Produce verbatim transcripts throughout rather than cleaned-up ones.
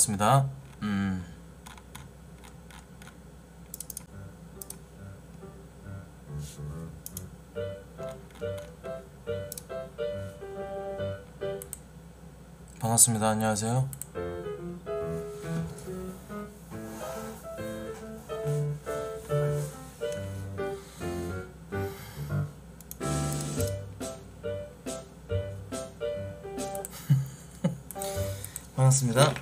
같습니다. 음. 반갑습니다. 안녕하세요. 반갑습니다.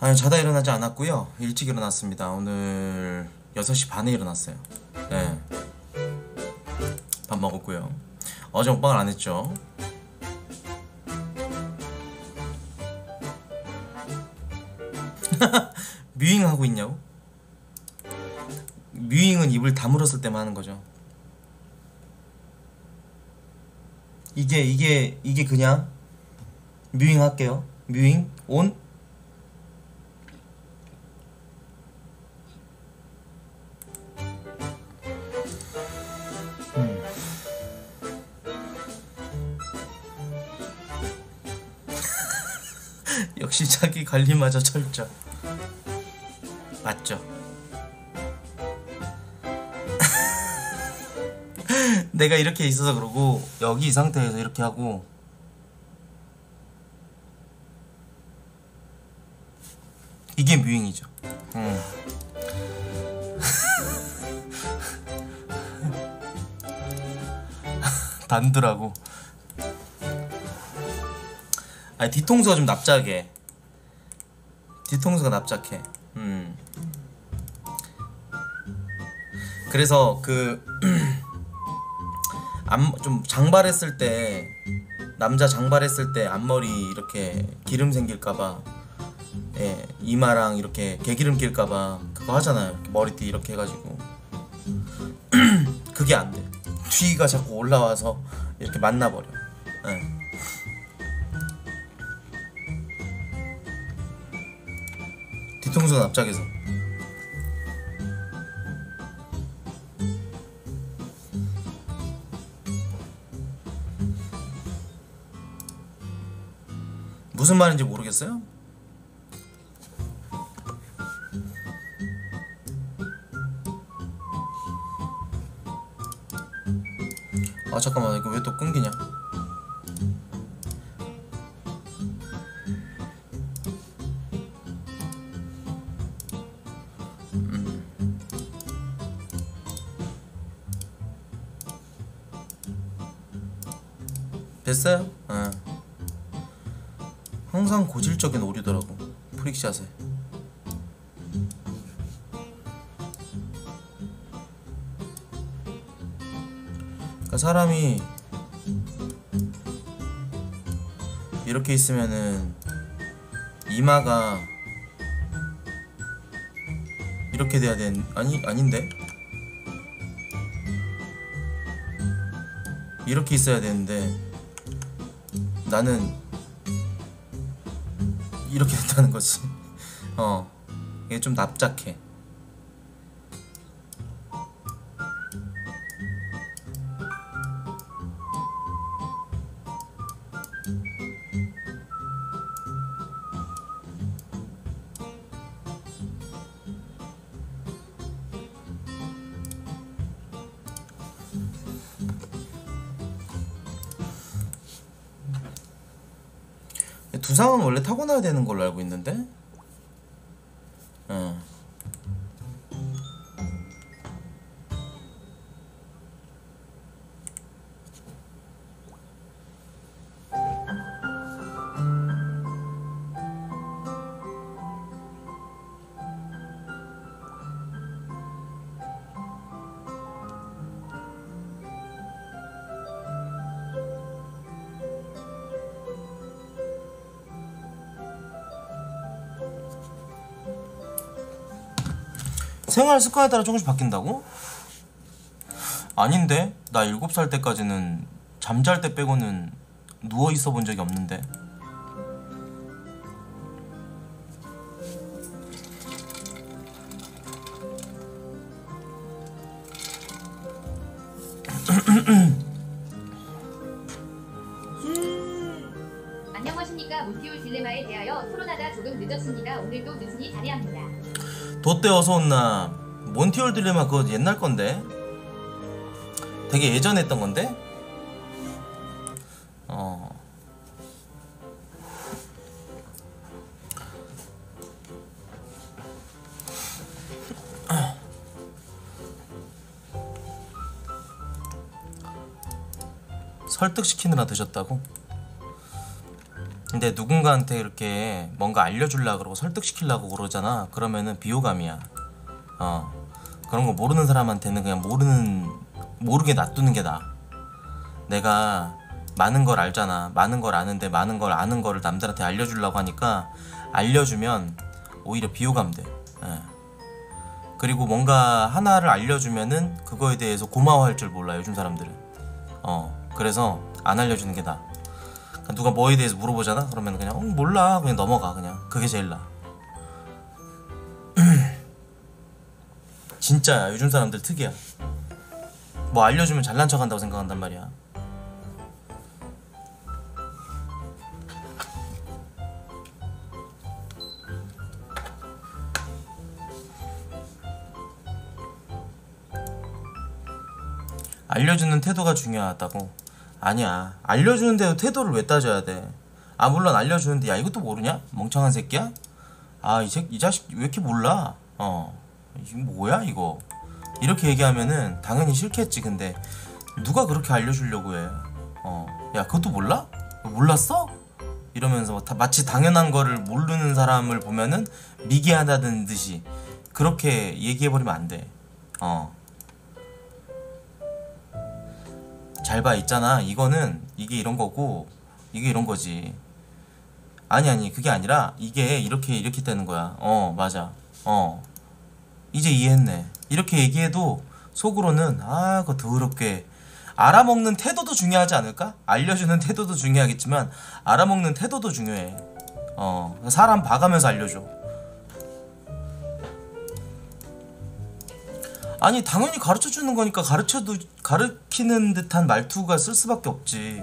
아니, 자다 일어나지 않았고요. 일찍 일어났습니다. 오늘 여섯 시 반에 일어났어요. 네. 밥 먹었고요. 어제 먹방을 안 했죠. 뮤잉 하고 있냐고? 뮤잉은 입을 다물었을 때만 하는 거죠. 이게 이게 이게 그냥 뮤잉 할게요. 뮤잉 온. 역시 자기 관리마저 철저. 맞죠? 내가 이렇게 있어서 그러고 여기 이 상태에서 이렇게 하고 이게 뮤잉이죠. 음. 단두라고. 아니, 뒤통수가 좀 납작해. 뒤통수가 납작해. 음. 그래서 그 좀 장발했을 때, 남자 장발했을 때 앞머리 이렇게 기름 생길까봐, 예, 이마랑 이렇게 개기름 낄까봐 그거 하잖아요. 이렇게 머리띠 이렇게 해가지고. 그게 안 돼. 뒤가 자꾸 올라와서 이렇게 만나버려. 예. 뒤통수가 납작해서. 무슨 말인지 모르겠어요? 아, 잠깐만, 이거 왜 또 끊기냐? 됐어요? 아. 항상 고질적인 오류더라고. 프릭샷에. 그러니까 사람이 이렇게 있으면은 이마가 이렇게 돼야 되는, 아니 아닌데 이렇게 있어야 되는데. 나는 이렇게 된다는 거지. 어, 이게 좀 납작해. 두상은 원래 타고나야 되는 걸로 알고 있는데? 응. 생활 습관에 따라 조금씩 바뀐다고? 아닌데? 나 일곱 살 때까지는 잠잘 때 빼고는 누워 있어 본 적이 없는데. 안녕하십니까. 모티올 딜레마에 대하여 토론하다 조금 늦었습니다. 오늘도 늦으니 자리합니다. 도떼 어서 온나. 몬티올 딜레마 그거 옛날 건데, 되게 예전에 했던 건데. 어. 설득시키느라 드셨다고? 근데 누군가한테 이렇게 뭔가 알려주려고 그러고 설득시키려고 그러잖아. 그러면은 비호감이야. 어. 그런 거 모르는 사람한테는 그냥 모르는, 모르게 놔두는 게 나아. 내가 많은 걸 알잖아. 많은 걸 아는데 많은 걸 아는 거를 남들한테 알려주려고 하니까 알려주면 오히려 비호감 돼. 예. 그리고 뭔가 하나를 알려주면은 그거에 대해서 고마워할 줄 몰라, 요즘 사람들은. 어. 그래서 안 알려주는 게 나아. 누가 뭐에 대해서 물어보잖아? 그러면 그냥 어, 몰라 그냥 넘어가. 그냥 그게 제일 나아. 진짜야, 요즘 사람들 특이야. 뭐 알려주면 잘난 척한다고 생각한단 말이야. 알려주는 태도가 중요하다고? 아니야, 알려주는데도 태도를 왜 따져야 돼? 아 물론 알려주는데 야 이것도 모르냐? 멍청한 새끼야? 아 이 새끼 이 자식 왜 이렇게 몰라? 어 이거 뭐야 이거? 이렇게 얘기하면은 당연히 싫겠지. 근데 누가 그렇게 알려주려고 해? 어 야 그것도 몰라? 몰랐어? 이러면서 다, 마치 당연한 거를 모르는 사람을 보면은 미개하다는 듯이 그렇게 얘기해버리면 안 돼. 어 잘 봐, 있잖아. 이거는 이게 이런 거고 이게 이런 거지. 아니 아니 그게 아니라 이게 이렇게 이렇게 되는 거야. 어 맞아. 어 이제 이해했네. 이렇게 얘기해도 속으로는 아 그거 더럽게. 알아먹는 태도도 중요하지 않을까? 알려주는 태도도 중요하겠지만 알아먹는 태도도 중요해. 어 사람 봐가면서 알려줘. 아니 당연히 가르쳐주는 거니까 가르쳐도 가르치는 듯한 말투가 쓸 수밖에 없지.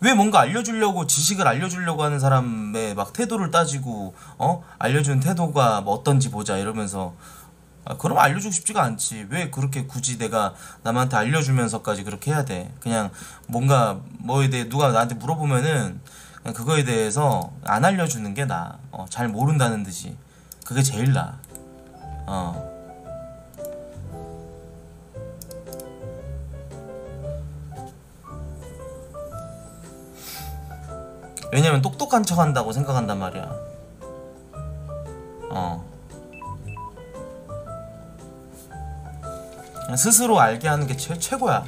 왜 뭔가 알려주려고, 지식을 알려주려고 하는 사람의 막 태도를 따지고 어? 알려주는 태도가 뭐 어떤지 보자 이러면서. 아, 그럼 알려주고 싶지가 않지. 왜 그렇게 굳이 내가 남한테 알려주면서까지 그렇게 해야 돼? 그냥 뭔가 뭐에 대해 누가 나한테 물어보면은 그냥 그거에 대해서 안 알려주는 게 나아. 어, 잘 모른다는 듯이. 그게 제일 나아. 어. 왜냐면 똑똑한 척 한다고 생각한단 말이야. 어. 스스로 알게 하는 게 최, 최고야.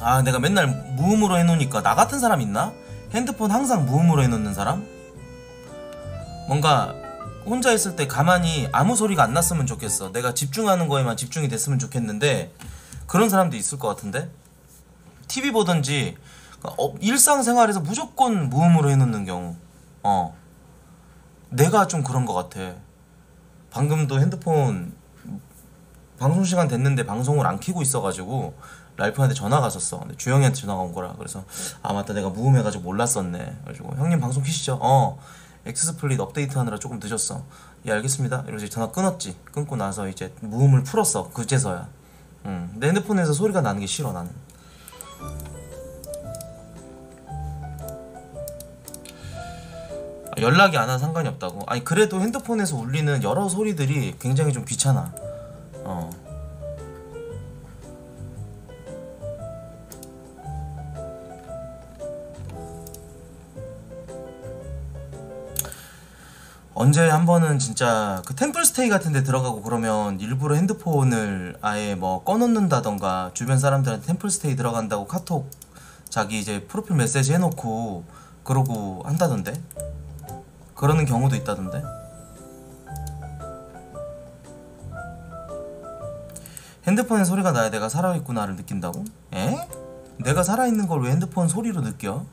아, 내가 맨날 무음으로 해놓으니까 나 같은 사람 있나? 핸드폰 항상 무음으로 해놓는 사람? 뭔가 혼자 있을 때 가만히 아무 소리가 안 났으면 좋겠어. 내가 집중하는 거에만 집중이 됐으면 좋겠는데 그런 사람도 있을 것 같은데? 티비 보던지 어, 일상생활에서 무조건 무음으로 해놓는 경우. 어 내가 좀 그런 것 같아. 방금도 핸드폰 방송시간 됐는데 방송을 안 켜고 있어가지고 랄프한테 전화가 왔었어. 근데 주영이한테 전화가 온 거라. 그래서 아 맞다 내가 무음해가지고 몰랐었네. 그래가지고 형님 방송 키시죠? 어 엑스스플릿 업데이트 하느라 조금 늦었어. 예 알겠습니다 이러면서 전화 끊었지. 끊고 나서 이제 무음을 풀었어 그제서야. 응. 내 핸드폰에서 소리가 나는 게 싫어 나는. 연락이 안 와서 상관이 없다고? 아니 그래도 핸드폰에서 울리는 여러 소리들이 굉장히 좀 귀찮아. 어. 언제 한 번은 진짜 그 템플스테이 같은 데 들어가고 그러면 일부러 핸드폰을 아예 뭐 꺼놓는다던가 주변 사람들한테 템플스테이 들어간다고 카톡 자기 이제 프로필 메시지 해놓고 그러고 한다던데? 그러는 경우도 있다던데? 핸드폰에 소리가 나야 내가 살아있구나를 느낀다고? 에? 내가 살아있는 걸 왜 핸드폰 소리로 느껴?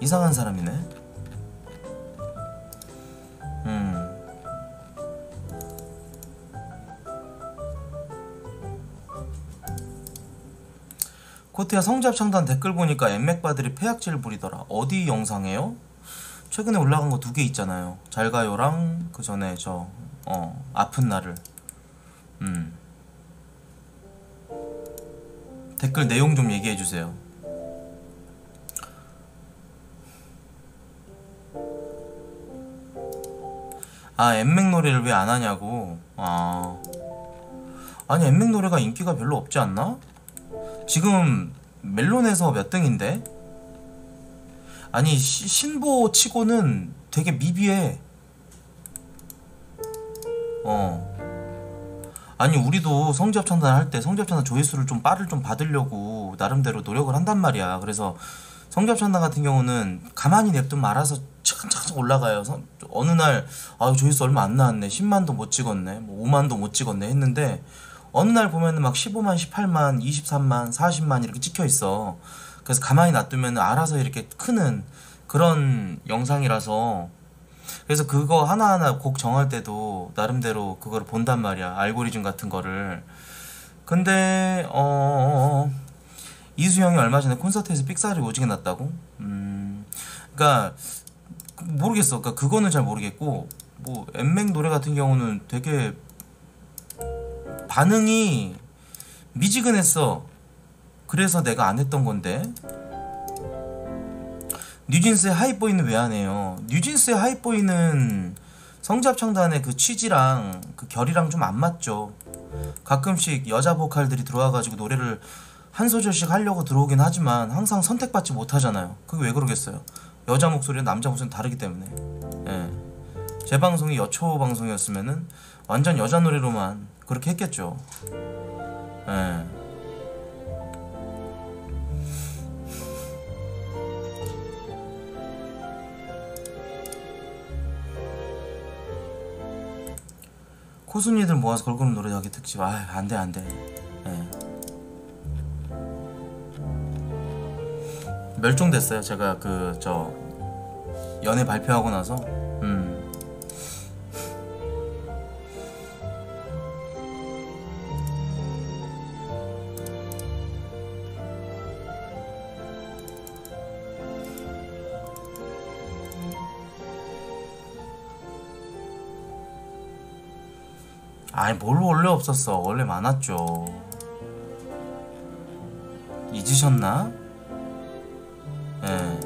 이상한 사람이네. 음. 코트야 성지합창단 댓글 보니까 엠맥바들이 폐악질 부리더라. 어디 영상에요? 최근에 올라간 거 두 개 있잖아요. 잘가요랑 그 전에 저 어, 아픈 나를. 음. 댓글 내용 좀 얘기해주세요. 아, 엠맥놀이를 왜 안 하냐고. 아. 아니, 엠맥놀이가 인기가 별로 없지 않나? 지금 멜론에서 몇 등인데? 아니, 시, 신보 치고는 되게 미비해. 어. 아니, 우리도 성지합창단 할 때 성지합창단 조회수를 좀 빠를 좀 받으려고 나름대로 노력을 한단 말이야. 그래서 성지합창단 같은 경우는 가만히 냅두면 알아서 차근차근 올라가요. 성, 어느 날 아, 조회수 얼마 안 나왔네, 십만도 못 찍었네, 뭐 오만도 못 찍었네 했는데 어느 날 보면은 막 십오만, 십팔만, 이십삼만, 사십만 이렇게 찍혀 있어. 그래서 가만히 놔두면 알아서 이렇게 크는 그런 영상이라서, 그래서 그거 하나하나 곡 정할 때도 나름대로 그걸 본단 말이야, 알고리즘 같은 거를. 근데 어, 이수영이 얼마 전에 콘서트에서 삑사리 오지게 났다고? 음, 그러니까 모르겠어. 그러니까 그거는 잘 모르겠고, 뭐 엠맥 노래 같은 경우는 되게 반응이 미지근했어. 그래서 내가 안 했던 건데. 뉴진스의 하이보이는 왜 안 해요? 뉴진스의 하이보이는 성지합창단의 그 취지랑 그 결이랑 좀 안 맞죠. 가끔씩 여자 보컬들이 들어와가지고 노래를 한 소절씩 하려고 들어오긴 하지만 항상 선택받지 못하잖아요. 그게 왜 그러겠어요? 여자 목소리랑 남자 목소리는 다르기 때문에. 예. 제 방송이 여초 방송이었으면은 완전 여자 노래로만 그렇게 했겠죠. 예. 코순이들 모아서 걸그룹 노래하기 특집. 아, 안돼 안돼. 네. 멸종됐어요. 제가 그 저 연애 발표하고 나서. 음. 아니, 뭘 원래 없었어. 원래 많았죠. 잊으셨나? 예. 네.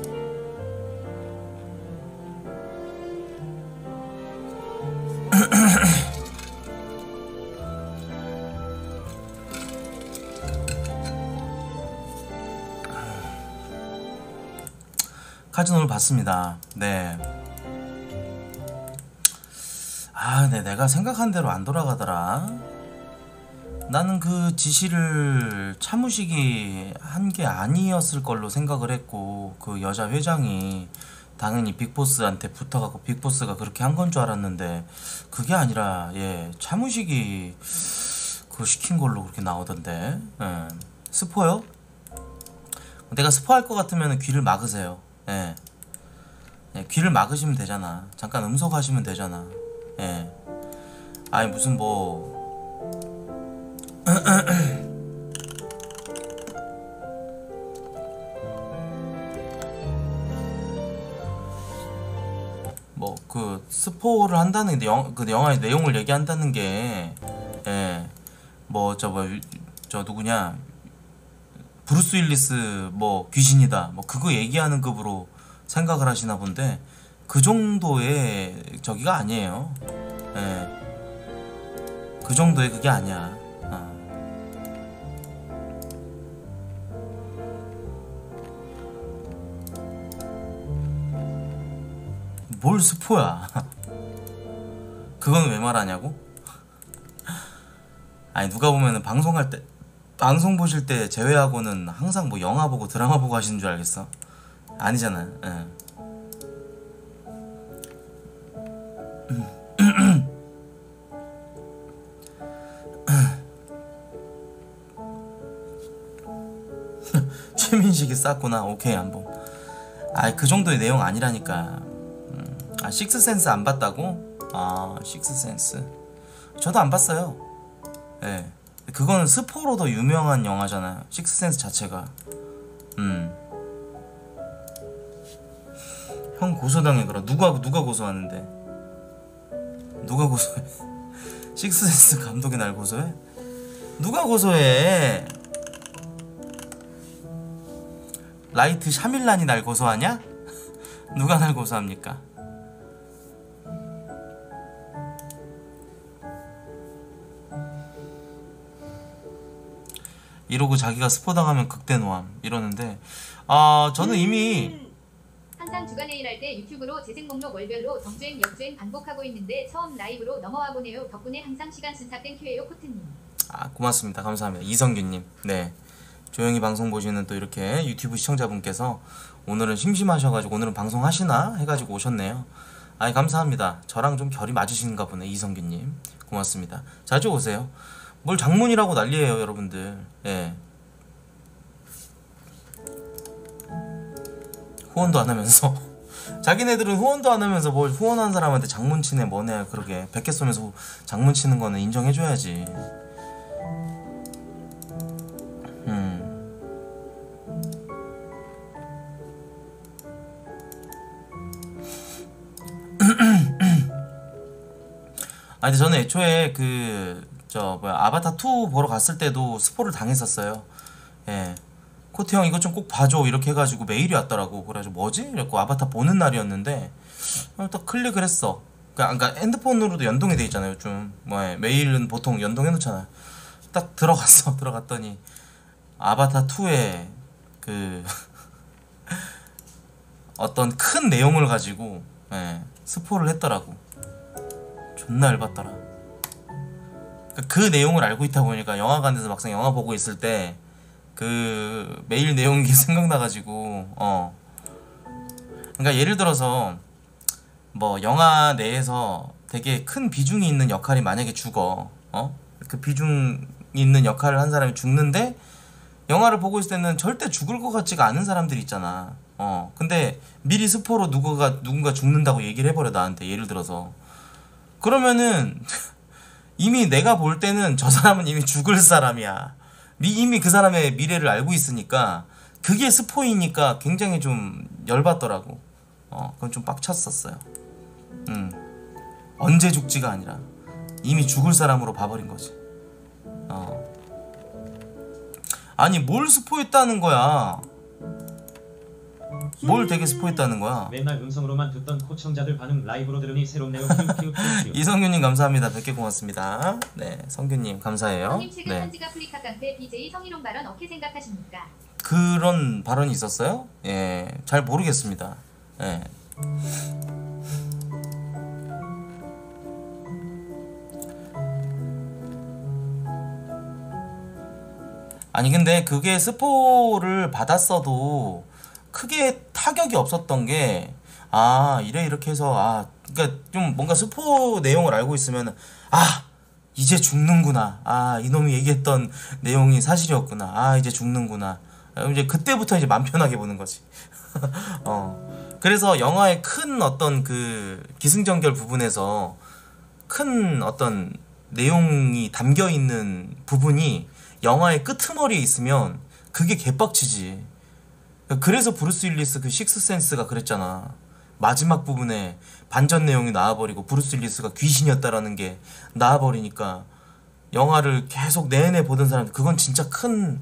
카진 오늘 봤습니다. 네. 아, 네, 내가 생각한 대로 안 돌아가더라. 나는 그 지시를 차무식이 한 게 아니었을 걸로 생각을 했고, 그 여자 회장이 당연히 빅보스한테 붙어갖고 빅보스가 그렇게 한 건 줄 알았는데 그게 아니라, 예, 차무식이 그거 시킨 걸로 그렇게 나오던데. 예. 스포요? 내가 스포할 것 같으면 귀를 막으세요. 예. 예, 귀를 막으시면 되잖아. 잠깐 음소거하시면 되잖아. 예. 아니, 무슨 뭐 뭐 그 스포를 한다는 게, 영, 그 영화의 내용을 얘기한다는 게, 예, 뭐 저 뭐 저 누구냐, 브루스 윌리스 뭐 귀신이다 뭐 그거 얘기하는 급으로 생각을 하시나 본데 그 정도의 저기가 아니에요. 예. 그 정도의 그게 아니야. 아. 뭘 스포야. 그건 왜 말하냐고? 아니, 누가 보면은 방송할 때, 방송 보실 때 제외하고는 항상 뭐 영화 보고 드라마 보고 하시는 줄 알겠어. 아니잖아요. 예. 최민식이 쌌구나. 오케이 한번. 아이 그 정도의 내용 아니라니까. 음. 아 식스센스 안 봤다고? 아 식스센스 저도 안 봤어요. 예. 네. 그거는 스포로 더 유명한 영화잖아요. 식스센스 자체가. 음. 형 고소당해. 그럼 누가 누가 고소하는데? 누가 고소해? 식스센스 감독이 날 고소해? 누가 고소해? 라이트 샤밀란이 날 고소하냐? 누가 날 고소합니까? 이러고 자기가 스포당하면 극대노함 이러는데 아 저는 이미 항상 주간에 일할 때 유튜브로 재생 목록 월별로 정주행 역주행 반복하고 있는데 처음 라이브로 넘어와 보네요. 덕분에 항상 시간 스탑 땡큐예요 코트님. 아 고맙습니다. 감사합니다. 이성규님. 네 조용히 방송 보시는 또 이렇게 유튜브 시청자분께서 오늘은 심심하셔가지고 오늘은 방송하시나 해가지고 오셨네요. 아이 감사합니다. 저랑 좀 결이 맞으신가 보네. 이성규님 고맙습니다. 자주 오세요. 뭘 장문이라고 난리예요 여러분들. 예. 후원도 안 하면서 자기네들은 후원도 안 하면서 뭘 후원한 사람한테 장문치네 뭐네 그러게. 백 개 쏘면서 장문치는 거는 인정해줘야지. 음. 아 근데 저는 애초에 그 저 뭐야 아바타 투 보러 갔을 때도 스포를 당했었어요. 예. 코트 형 이거 좀 꼭 봐줘 이렇게 해가지고 메일이 왔더라고. 그래가지고 뭐지? 이랬고 아바타 보는 날이었는데 딱 클릭을 했어. 그러니까 핸드폰으로도 연동이 돼 있잖아요. 좀 뭐 예. 메일은 보통 연동해 놓잖아요. 딱 들어갔어. 들어갔더니 아바타 투의 그 어떤 큰 내용을 가지고 예. 스포를 했더라고. 존나 열받더라. 그 내용을 알고 있다 보니까 영화관에서 막상 영화 보고 있을 때 그 메일 내용이 생각나가지고 어 그러니까 예를 들어서 뭐 영화 내에서 되게 큰 비중이 있는 역할이 만약에 죽어 어 그 비중이 있는 역할을 한 사람이 죽는데 영화를 보고 있을 때는 절대 죽을 것 같지가 않은 사람들이 있잖아. 어 근데 미리 스포로 누군가 누군가 죽는다고 얘기를 해버려 나한테 예를 들어서. 그러면은 이미 내가 볼 때는 저 사람은 이미 죽을 사람이야. 미, 이미 그 사람의 미래를 알고 있으니까 그게 스포이니까 굉장히 좀 열받더라고. 어, 그건 좀 빡쳤었어요. 음. 언제 죽지가 아니라 이미 죽을 사람으로 봐버린 거지. 어. 아니 뭘 스포했다는 거야. 뭘 되게 스포했다는 거야. 맨날 음성으로만 듣던 코청자들 반응 라이브로 들으니 새롭네요. 이성규님 감사합니다. 백 개 고맙습니다. 네, 성규님 감사해요. 형님 최근 네. 한지가 프리카 깡패 비제이 성희롱 발언 어떻게 생각하십니까? 그런 발언이 있었어요? 예, 잘 모르겠습니다. 예. 아니 근데 그게 스포를 받았어도 크게 타격이 없었던 게 아 이래 이렇게 해서 아 그러니까 좀 뭔가 스포 내용을 알고 있으면 아 이제 죽는구나 아 이놈이 얘기했던 내용이 사실이었구나 아 이제 죽는구나 이제 그때부터 이제 마음 편하게 보는 거지. 어 그래서 영화의 큰 어떤 그 기승전결 부분에서 큰 어떤 내용이 담겨 있는 부분이 영화의 끄트머리에 있으면 그게 개빡치지. 그래서 브루스 윌리스 그 식스센스가 그랬잖아. 마지막 부분에 반전 내용이 나와버리고 브루스 윌리스가 귀신이었다라는 게 나와버리니까 영화를 계속 내내 보던 사람들 그건 진짜 큰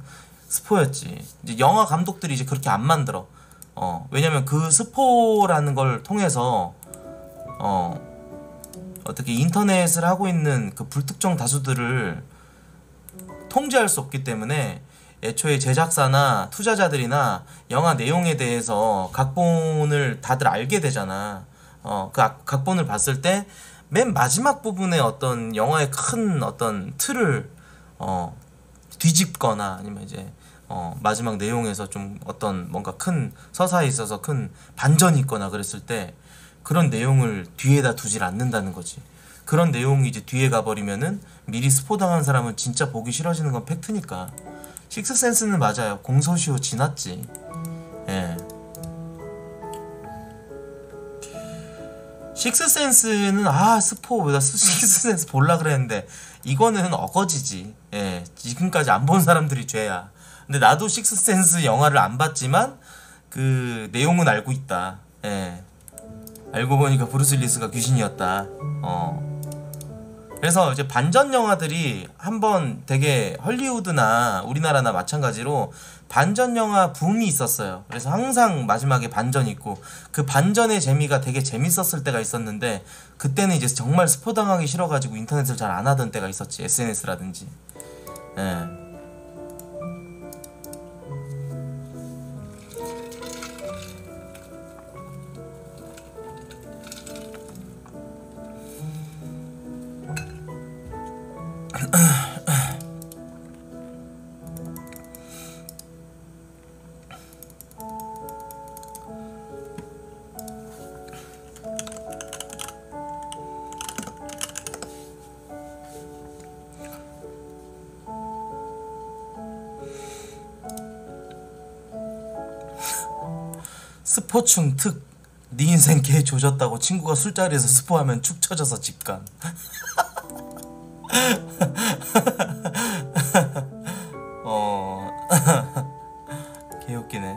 스포였지. 이제 영화 감독들이 이제 그렇게 안 만들어. 어 왜냐면 그 스포라는 걸 통해서 어 어떻게 인터넷을 하고 있는 그 불특정 다수들을 통제할 수 없기 때문에 애초에 제작사나 투자자들이나 영화 내용에 대해서 각본을 다들 알게 되잖아. 어, 그 각본을 봤을 때 맨 마지막 부분에 어떤 영화의 큰 어떤 틀을 어, 뒤집거나 아니면 이제 어, 마지막 내용에서 좀 어떤 뭔가 큰 서사에 있어서 큰 반전이 있거나 그랬을 때 그런 내용을 뒤에다 두질 않는다는 거지. 그런 내용이 이제 뒤에 가버리면은 미리 스포당한 사람은 진짜 보기 싫어지는 건 팩트니까. 식스센스는 맞아요. 공소시효 지났지. 예. 식스센스는 아 스포 나 식스센스 볼라 그랬는데 이거는 어거지지. 예. 지금까지 안 본 사람들이 죄야. 근데 나도 식스센스 영화를 안 봤지만 그 내용은 알고 있다. 예. 알고 보니까 브루스 윌리스가 귀신이었다. 어. 그래서 이제 반전 영화들이 한번 되게 헐리우드나 우리나라나 마찬가지로 반전 영화 붐이 있었어요. 그래서 항상 마지막에 반전 있고 그 반전의 재미가 되게 재밌었을 때가 있었는데 그때는 이제 정말 스포 당하기 싫어가지고 인터넷을 잘 안 하던 때가 있었지. 에스엔에스라든지. 예. 스포충 특, 네 인생 개 조졌다고 친구가 술자리에서 스포하면 축 처져서 집감. 어... 개웃기네.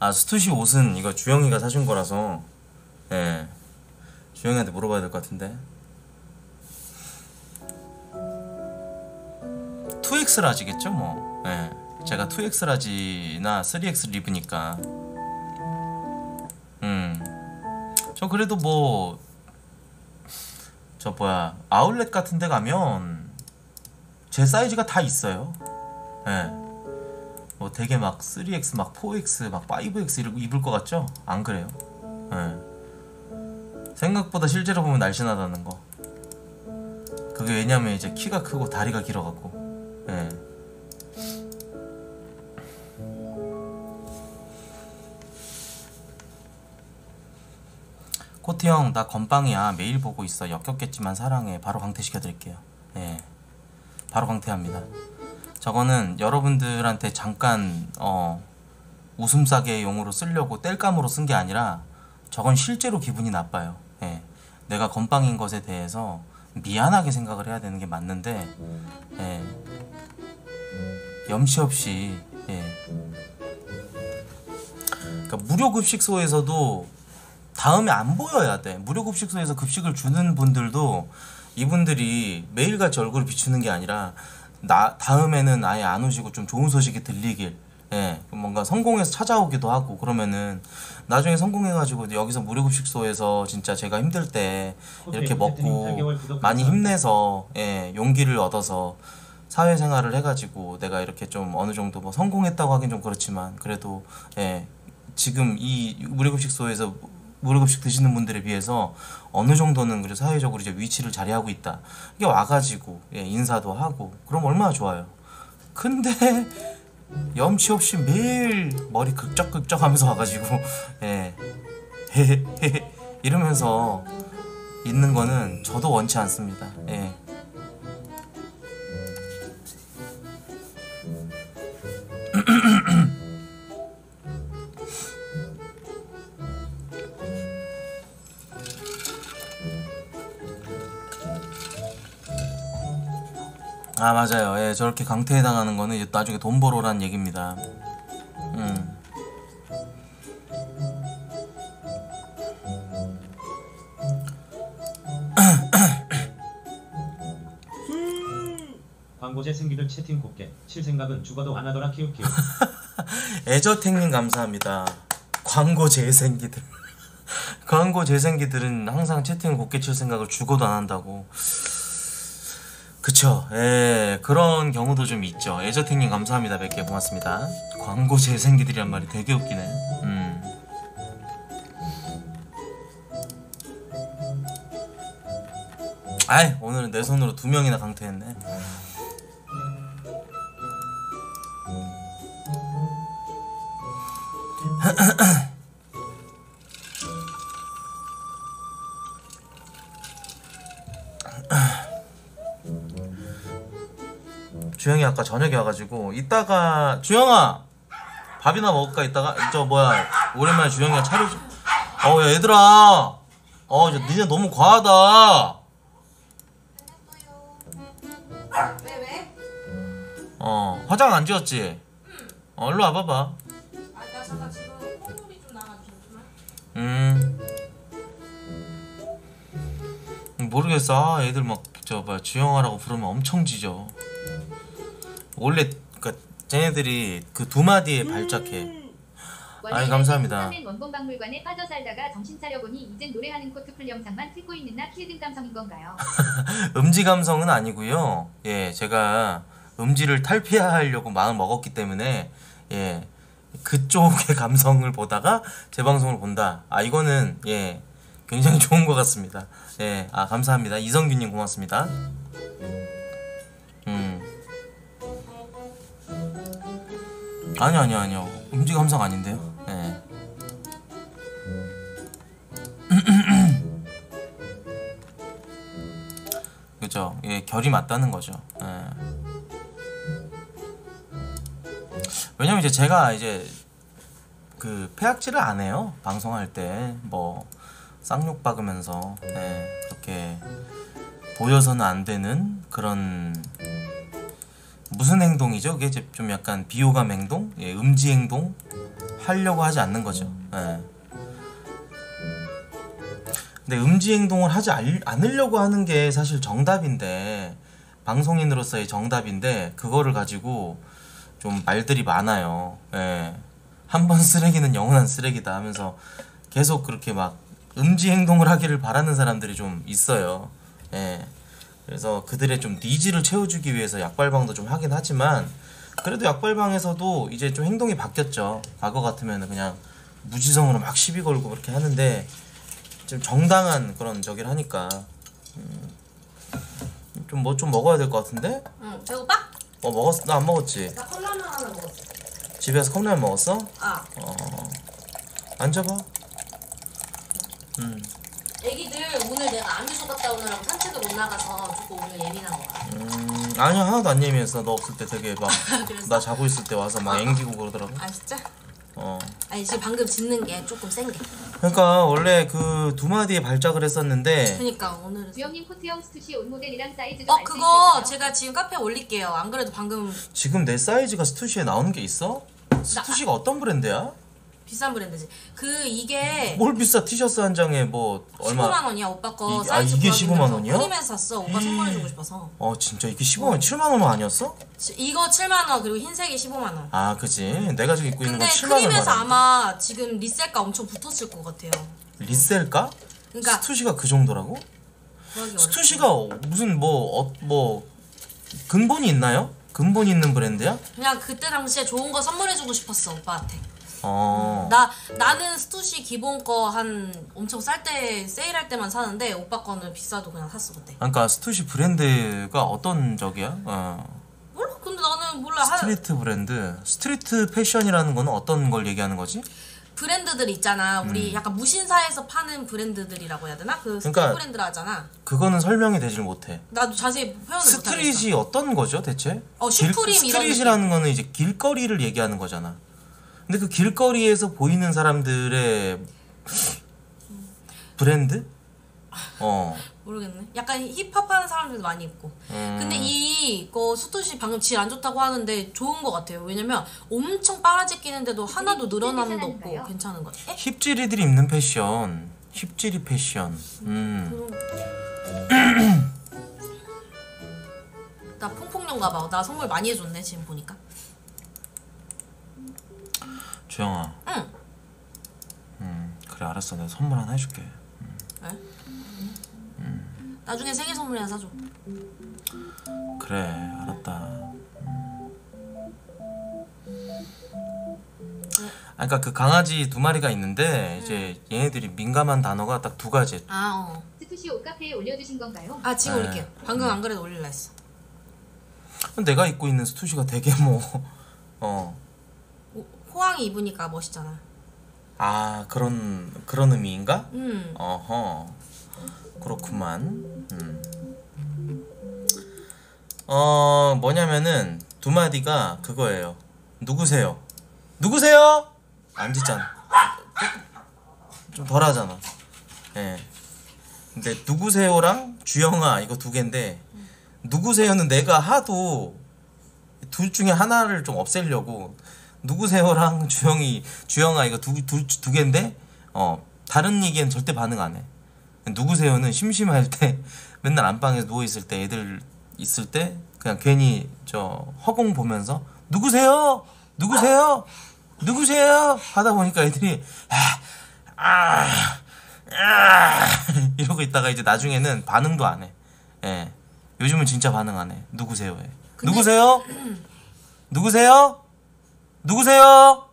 아 스투시 옷은 이거 주영이가 사준 거라서 예 주영이한테 물어봐야 될 것 같은데. 투 엑스 라지겠죠 뭐. 예. 제가 투 엑스 라지나 쓰리 엑스 리브니까. 음. 저 그래도 뭐 저 뭐야 아울렛 같은 데 가면 제 사이즈가 다 있어요. 예. 뭐 되게 막 쓰리 엑스 막 포 엑스 막 파이브 엑스 이러고 입을 것 같죠? 안 그래요. 예. 생각보다 실제로 보면 날씬하다는 거. 그게 왜냐면 이제 키가 크고 다리가 길어갖고. 네. 코트 형, 나 건빵이야. 매일 보고 있어. 역겹겠지만 사랑해. 바로 강퇴시켜드릴게요. 네. 바로 강퇴합니다. 저거는 여러분들한테 잠깐 어, 웃음 싸게 용으로 쓰려고 땔감으로 쓴 게 아니라 저건 실제로 기분이 나빠요. 네. 내가 건빵인 것에 대해서 미안하게 생각을 해야 되는 게 맞는데 네. 염치 없이 예. 그러니까 무료급식소에서도 다음에 안 보여야 돼. 무료급식소에서 급식을 주는 분들도 이분들이 매일같이 얼굴을 비추는 게 아니라 나 다음에는 아예 안 오시고 좀 좋은 소식이 들리길 예. 뭔가 성공해서 찾아오기도 하고 그러면은 나중에 성공해가지고 여기서 무료급식소에서 진짜 제가 힘들 때 이렇게 먹고 많이 힘내서 예. 용기를 얻어서 사회생활을 해가지고 내가 이렇게 좀 어느 정도 뭐 성공했다고 하긴 좀 그렇지만 그래도 예, 지금 이 무료급식소에서 무료급식 드시는 분들에 비해서 어느 정도는 그래도 사회적으로 이제 위치를 자리하고 있다. 이게 와가지고 예, 인사도 하고 그럼 얼마나 좋아요. 근데 염치 없이 매일 머리 극적극적 하면서 와가지고 예, 이러면서 있는 거는 저도 원치 않습니다. 예. 아 맞아요. 예, 저렇게 강퇴해 당하는 거는 이제 나중에 돈 벌어라는 얘기입니다. 음. 광고제 생기들 채팅 곱게 칠 생각은 죽어도 안 하더라 키우키우. 애저탱님 감사합니다. 광고제 생기들. 광고제 생기들은 항상 채팅 곱게 칠 생각을 죽어도 안 한다고. 그쵸. 예, 그런 경우도 좀 있죠. 애저탱님 감사합니다. 백 개 고맙습니다. 광고 재생기들이란 말이 되게 웃기네. 음. 아이, 오늘은 내 손으로 두 명이나 강퇴했네. 주영이 아까 저녁에 와가지고 이따가 주영아 밥이나 먹을까 이따가? 저 뭐야 오랜만에 주영이가 차려 어우 야 얘들아 어 니네 너무 과하다 왜 왜? 어 화장 안 지웠지? 응. 어 일로 와봐봐 아 나 잠깐 지금 콧물이 좀 나가지고 음 모르겠어 아, 애들 막 저 뭐야 주영아라고 부르면 엄청 지져 원래 그니까 쟤네들이 그 두 마디에 발작해. 음. 아니 감사합니다. 원본 박물관에 빠져 살다가 정신 차려보니 이젠 노래하는 코트풀 영상만 찍고 있는 나 킬든 감성인 건가요? 음지 감성은 아니고요. 예, 제가 음지를 탈피하려고 마음 먹었기 때문에 예 그쪽의 감성을 보다가 제 방송을 본다. 아 이거는 예 굉장히 좋은 것 같습니다. 예, 아 감사합니다. 이성균님 고맙습니다. 음. 아니요 아니요 아니요 음지 감성 아닌데요 예. 그죠 예, 결이 맞다는 거죠 예. 왜냐면 이제 제가 이제 그 폐악질을 안 해요 방송할 때 뭐 쌍욕 박으면서 예, 그렇게 보여서는 안 되는 그런 무슨 행동이죠? 그게 좀 약간 비호감 행동? 예, 음지 행동? 하려고 하지 않는 거죠. 예. 근데 음지 행동을 하지 않으려고 하는 게 사실 정답인데 방송인으로서의 정답인데 그거를 가지고 좀 말들이 많아요. 예. 한 번 쓰레기는 영원한 쓰레기다 하면서 계속 그렇게 막 음지 행동을 하기를 바라는 사람들이 좀 있어요. 예. 그래서 그들의 좀 니즈를 채워주기 위해서 약발방도 좀 하긴 하지만 그래도 약발방에서도 이제 좀 행동이 바뀌었죠. 과거 같으면 그냥 무지성으로 막 시비 걸고 그렇게 하는데 좀 정당한 그런 저기를 하니까 좀 뭐 좀 먹어야 될 것 같은데? 응 배고파? 어 먹었어? 나 안 먹었지? 나 컵라면 하나 먹었어. 집에서 컵라면 먹었어? 아. 어. 앉아봐. 음. 애기들 오늘 내가 안미소 갔다 오느라고 산책을 못 나가서 조금 오늘 예민한 거 같아. 음, 아니야 하나도 안 예민했어. 너 없을 때 되게 막 나 자고 있을 때 와서 막 앵기고 그러더라고. 아 진짜? 어. 아니 지금 방금 짖는 게 조금 센 게. 그러니까 원래 그 두 마디에 발작을 했었는데. 그러니까 오늘은. 주영님 코트형 스투시 온 모델이랑 사이즈도. 어 그거 제가 지금 카페에 올릴게요. 안 그래도 방금. 지금 내 사이즈가 스투시에 나오는 게 있어? 스투시가 나... 어떤 브랜드야? 비싼 브랜드지. 그 이게 뭘 비싸? 티셔츠 한 장에 뭐 얼마? 십오만 원이야 오빠 거. 이, 사이즈 아 이게 십오만 원이야? 프림에서 샀어. 오빠 선물해주고 싶어서. 어 진짜 이게 십오만 원? 어. 칠만 원 아니었어? 지, 이거 칠만 원 그리고 흰색이 십오만 원. 아 그치. 내가 지금 입고 있는 건 칠만 원. 근데 크림에서 아마 지금 리셀가 엄청 붙었을 것 같아요. 리셀가? 그러니까 스투시가 그 정도라고? 스투시가 무슨 뭐 어, 뭐 근본이 있나요? 근본이 있는 브랜드야? 그냥 그때 당시에 좋은 거 선물해주고 싶었어 오빠한테. 어. 나, 나는 스투시 기본 거 한 엄청 쌀 때 세일할 때만 사는데 오빠 거는 비싸도 그냥 샀어 그때. 그러니까 스투시 브랜드가 어떤 적이야? 어. 몰라 근데 나는 몰라. 스트리트 브랜드? 스트리트 패션이라는 건 어떤 걸 얘기하는 거지? 브랜드들 있잖아 우리 음. 약간 무신사에서 파는 브랜드들이라고 해야 되나? 그 스트릿 그러니까 브랜드라 하잖아. 그거는 설명이 되질 못해. 나도 자세히 표현을 못하겠어. 스트릿이 어떤 거죠 대체? 어 슈프림 길, 이런 스트릿이라는 느낌. 거는 이제 길거리를 얘기하는 거잖아. 근데 그 길거리에서 보이는 사람들의 브랜드? 어 모르겠네. 약간 힙합하는 사람들도 많이 있고. 음. 근데 이거 스투시 방금 질 안 좋다고 하는데 좋은 것 같아요. 왜냐면 엄청 빨아지 끼는데도 하나도 늘어남도 없고 괜찮은 것 같아. 힙찌리들이 입는 패션. 힙찌리 패션. 음. 나 퐁퐁룡가 봐. 나 선물 많이 해줬네 지금 보니까. 주영아. 응. 음 그래 알았어 내가 선물 하나 해줄게. 응. 에? 응. 나중에 생일 선물이나 사줘. 그래 알았다. 응. 아 그러니까 그 강아지 두 마리가 있는데 응. 이제 얘네들이 민감한 단어가 딱 두 가지. 아 어. 스투시 옷카페에 올려주신 건가요? 아 지금 네. 올릴게요. 방금 응. 안 그래도 올릴라 했어. 내가 입고 있는 스투시가 되게 뭐 어. 호황이 입으니까 멋있잖아. 아 그런 그런 의미인가? 음. 어허 그렇구만. 음. 어 뭐냐면은 두 마디가 그거예요. 누구세요? 누구세요? 안 짓잖아. 좀 덜하잖아. 예. 네. 근데 누구세요랑 주영아 이거 두 개인데 누구세요는 내가 하도 둘 중에 하나를 좀 없애려고 누구세요랑 주영이 주영아 이거 두 두 두 개인데 어 다른 얘기엔 절대 반응 안 해. 누구세요는 심심할 때 맨날 안방에 누워 있을 때 애들 있을 때 그냥 괜히 저 허공 보면서 누구세요? 누구세요? 누구세요? 하다 보니까 애들이 아, 아 이러고 있다가 이제 나중에는 반응도 안 해. 예. 요즘은 진짜 반응 안 해. 누구세요? 해. 근데... 누구세요? 누구세요? 누구세요?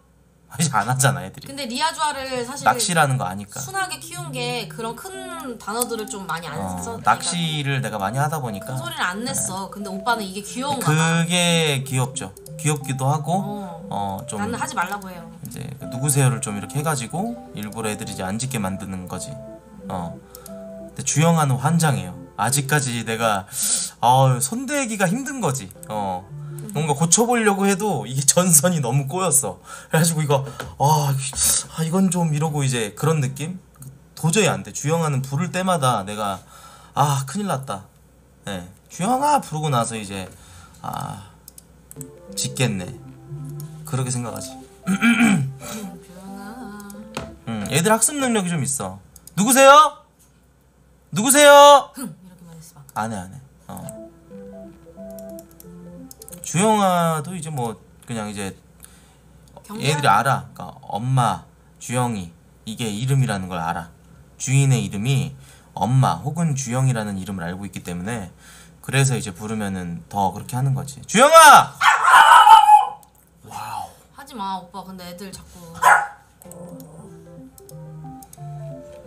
이제 안 하잖아 애들이. 근데 리아주아를 사실 낚시라는 거 아니까 순하게 키운 게 그런 큰 단어들을 좀 많이 안 어, 써서 낚시를 내가 많이 하다 보니까 큰 소리를 안 냈어. 네. 근데 오빠는 이게 귀여운 거야. 그게 귀엽죠. 귀엽기도 하고 어, 어 좀 나는 하지 말라고 해요. 이제 누구세요를 좀 이렇게 해가지고 일부러 애들이 이제 안 짓게 만드는 거지. 어 근데 주영아는 환장해요. 아직까지 내가 어, 손대기가 힘든 거지. 어. 뭔가 고쳐보려고 해도 이게 전선이 너무 꼬였어. 그래가지고 이거 아 이건 좀 이러고 이제 그런 느낌? 도저히 안 돼. 주영아는 부를 때마다 내가 아 큰일 났다. 네. 주영아 부르고 나서 이제 아 짓겠네 그렇게 생각하지. 응, 애들 학습 능력이 좀 있어. 누구세요? 누구세요? 안 해 안 해. 어. 주영아도 이제 뭐 그냥 이제 경량? 얘들이 알아. 그러니까 엄마, 주영이 이게 이름이라는 걸 알아. 주인의 이름이 엄마 혹은 주영이라는 이름을 알고 있기 때문에 그래서 이제 부르면은 더 그렇게 하는 거지. 주영아! 와우. 하지 마 오빠. 근데 애들 자꾸.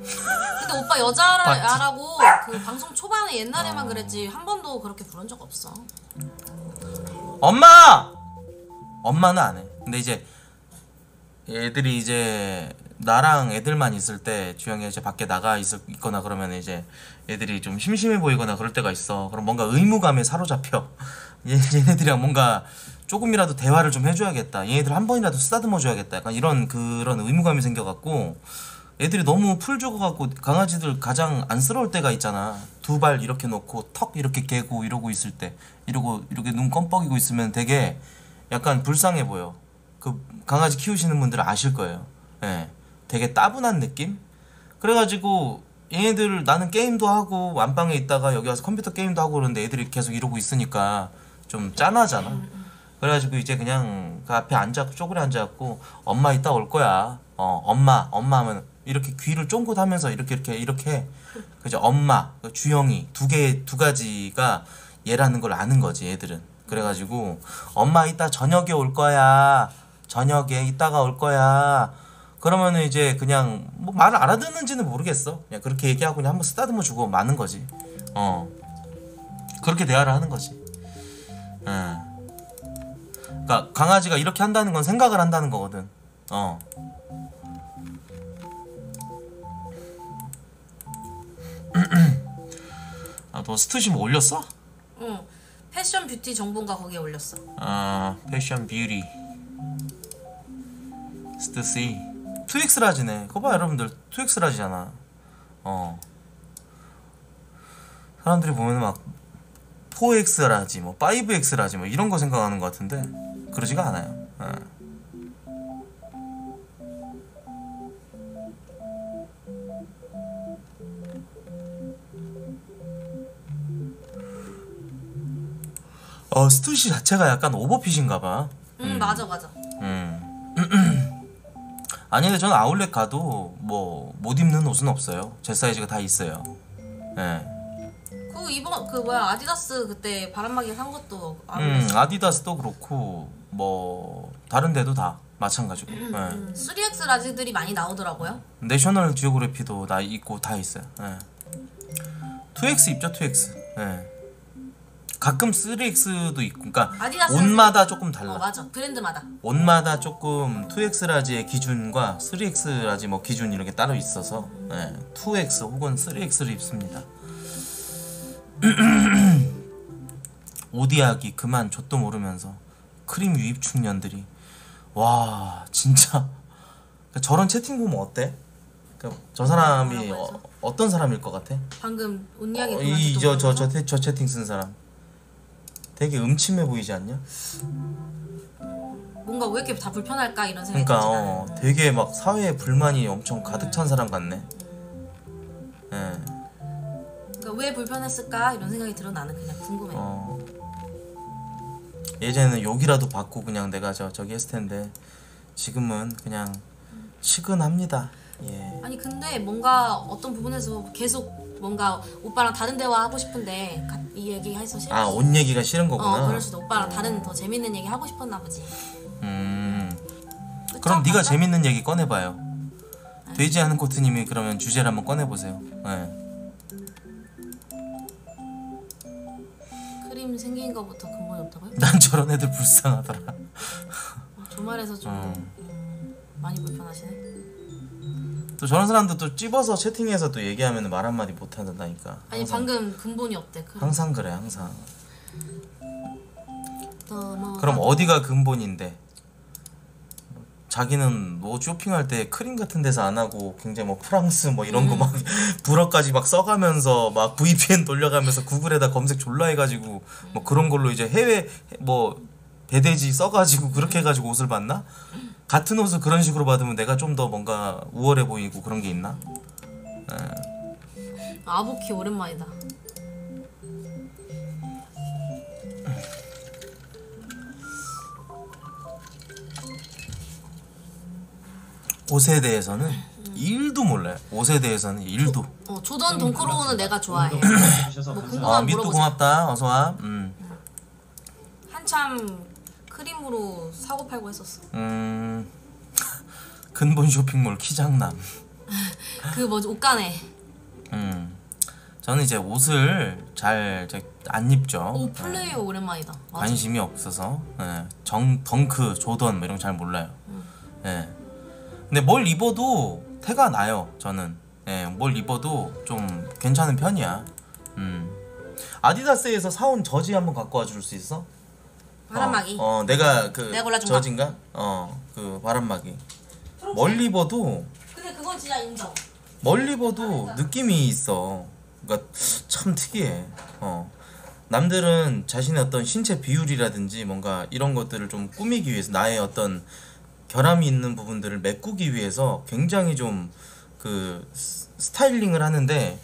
근데 오빠 여자라고 그 방송 초반에 옛날에만 어... 그랬지 한 번도 그렇게 부른 적 없어. 엄마! 엄마는 안 해. 근데 이제 애들이 이제 나랑 애들만 있을 때 주영이가 이제 밖에 나가 있을, 있거나 그러면 이제 애들이 좀 심심해 보이거나 그럴 때가 있어. 그럼 뭔가 의무감에 사로잡혀. 얘네들이랑 뭔가 조금이라도 대화를 좀 해줘야겠다. 얘네들 한 번이라도 쓰다듬어줘야겠다. 약간 이런 그런 의무감이 생겨갖고 애들이 너무 풀 죽어갖고 강아지들 가장 안쓰러울 때가 있잖아. 두 발 이렇게 놓고 턱 이렇게 개고 이러고 있을 때 이러고 이렇게 눈 껌뻑이고 있으면 되게 약간 불쌍해 보여. 그 강아지 키우시는 분들은 아실 거예요. 예, 되게 따분한 느낌? 그래가지고 얘네들 나는 게임도 하고 안방에 있다가 여기 와서 컴퓨터 게임도 하고 그러는데 애들이 계속 이러고 있으니까 좀 짠하잖아. 그래가지고 이제 그냥 그 앞에 앉아 쪼그려 앉아갖고 엄마 이따 올 거야. 어, 엄마 엄마 하면 이렇게 귀를 쫑긋하면서 이렇게 이렇게 이렇게 그죠. 엄마 주영이 두 개 두 가지가 얘라는 걸 아는 거지 애들은. 그래가지고 엄마 이따 저녁에 올 거야. 저녁에 이따가 올 거야. 그러면은 이제 그냥 뭐 말을 알아듣는지는 모르겠어. 그냥 그렇게 얘기하고 그냥 한번 쓰다듬어 주고 마는 거지. 어 그렇게 대화를 하는 거지. 응. 그러니까 강아지가 이렇게 한다는 건 생각을 한다는 거거든. 어. 아, 너 스투심 올렸어? 응. 패션 뷰티 정보인가 거기에 올렸어. 아, 패션 뷰티. 스투시. 투 엑스 라지네. 그거 봐 여러분들. 투 엑스 라지잖아. 어. 사람들이 보면 막 포 엑스 라지, 뭐 파이브 엑스 라지 뭐 이런 거 생각하는 것 같은데 그러지가 않아요. 아. 어 스투시 자체가 약간 오버핏인가봐. 음, 음 맞아 맞아. 음 아니 근데 저는 아울렛 가도 뭐 못 입는 옷은 없어요. 제 사이즈가 다 있어요. 예. 그 이번 그 뭐야 아디다스 그때 바람막이 산 것도 아울렛. 음 아디다스도 그렇고 뭐 다른 데도 다 마찬가지고. 음, 예. 음. 쓰리 엑스 라지들이 많이 나오더라고요. 내셔널 지오그래피도 나 있고 다 있어요. 예. 투 엑스 입죠 투 엑스. 예. 가끔 쓰리 엑스도 있고, 그러니까 옷마다 조금 달라. 어, 맞아, 브랜드마다. 옷마다 조금 투 엑스 라지의 기준과 쓰리 엑스 라지 뭐 기준 이런 게 따로 있어서 네, 투 엑스 혹은 쓰리 엑스를 입습니다. 오디하기 그만 좆도 모르면서 크림 유입 중년들이 와 진짜. 그러니까 저런 채팅 보면 어때? 그러니까 저 사람이 어, 어떤 사람일 것 같아? 방금 온 이야기 어, 이 저 저 저 저 채팅 쓴 사람 되게 음침해 보이지 않냐? 뭔가 왜 이렇게 다 불편할까 이런 생각이 들잖아. 그러니까 어, 되게 막 사회에 불만이 엄청 가득 찬 사람 같네. 예. 네. 그러니까 왜 불편했을까 이런 생각이 들어. 나는 그냥 궁금해. 어. 예전에는 욕이라도 받고 그냥 내가 저 저기 했을 텐데 지금은 그냥 측은합니다. 예. 아니 근데 뭔가 어떤 부분에서 계속 뭔가 오빠랑 다른 대화 하고 싶은데 이 얘기 해서 싫어. 아, 옷 얘기가 싫은 거구나. 어, 그럴 수도. 오빠랑 다른 더 재밌는 얘기 하고 싶었나 보지. 음. 그쵸? 그럼 네가 재밌는 얘기 꺼내봐요. 네. 되지 않은 코트님이 그러면 주제를 한번 꺼내보세요. 네. 크림 생긴 거부터 근본이 없다고요? 난 저런 애들 불쌍하더라. 조말해서 좀 음. 많이 불편하시네. 또 저런 사람도 또 찝어서 채팅해서 또 얘기하면 말 한마디 못 한다니까. 아니 방금 근본이 없대. 그래. 항상 그래 항상. 뭐 그럼 어디가 근본인데? 자기는 뭐 쇼핑할 때 크림 같은 데서 안 하고 굉장히 뭐 프랑스 뭐 이런 음. 거 막 불어까지 막 써가면서 막 브이피엔 돌려가면서 구글에다 검색 졸라 해가지고 뭐 그런 걸로 이제 해외 뭐 배대지 써가지고 그렇게 해가지고 옷을 봤나? 같은 옷을 그런 식으로 받으면 내가 좀 더 뭔가 우월해 보이고 그런 게 있나? 네. 아보키 오랜만이다. 옷에 대해서는 음. 일도 몰라요. 옷에 대해서는 일도. 조, 어, 조던 동크로우는 내가 좋아해. 뭐 궁금한 거 물어보자. 고맙다. 어서 와. 음. 한참 크림으로 사고 팔고 했었어. 음. 근본 쇼핑몰 키장남. 그 뭐지 옷가네. 음. 저는 이제 옷을 잘 안 입죠. 오 플레이어 네. 오랜만이다. 맞아. 관심이 없어서. 네. 정 덩크 조던 뭐 이런 거 잘 몰라요. 음. 네. 근데 뭘 입어도 태가 나요. 저는. 네. 뭘 입어도 좀 괜찮은 편이야. 음. 아디다스에서 사온 저지 한번 갖고 와줄 수 있어? 바람막이. 어, 어 내가 그 내가 저진가? 어, 그 바람막이. 멀리 입어도. 근데 그건 진짜 인정. 멀리 입어도 아, 느낌이 있어. 그러니까 참 특이해. 어, 남들은 자신의 어떤 신체 비율이라든지 뭔가 이런 것들을 좀 꾸미기 위해서 나의 어떤 결함이 있는 부분들을 메꾸기 위해서 굉장히 좀 그 스타일링을 하는데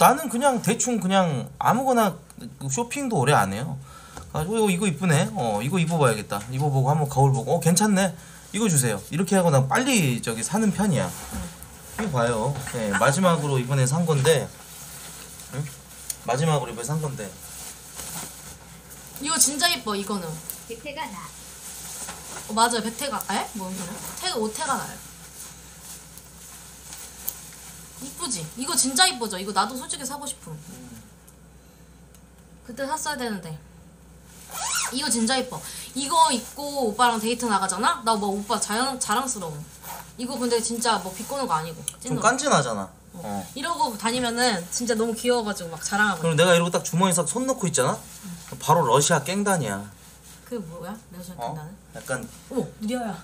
나는 그냥 대충 그냥 아무거나 쇼핑도 오래 안 해요. 아, 이거, 이거 이쁘네. 어, 이거 입어봐야겠다. 입어보고 한번 거울 보고, 어, 괜찮네. 이거 주세요. 이렇게 하고 난 빨리 저기 사는 편이야. 이거 봐요. 네, 마지막으로 이번에 산 건데, 응? 마지막으로 이번에 산 건데. 이거 진짜 예뻐. 이거는. 백태가 나. 어, 맞아요. 백태가. 에? 뭔 소리야? 태가 오태가 나요. 이쁘지? 이거 진짜 이쁘죠. 이거 나도 솔직히 사고 싶음. 그때 샀어야 되는데. 이거 진짜 예뻐. 이거 입고 오빠랑 데이트 나가잖아? 나 막 오빠 자연, 자랑스러워. 이거 근데 진짜 뭐 비꼬는 거 아니고 찐으로. 좀 깐진하잖아. 어. 어. 이러고 다니면은 진짜 너무 귀여워가지고 막 자랑하고. 그럼 내가 이러고 딱 주머니에 싹 손 넣고 있잖아? 응. 바로 러시아 깽단이야. 그게 뭐야? 러시아 깽단은? 어? 약간 오! 느려야